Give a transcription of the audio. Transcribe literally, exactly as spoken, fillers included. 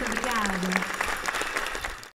obrigada.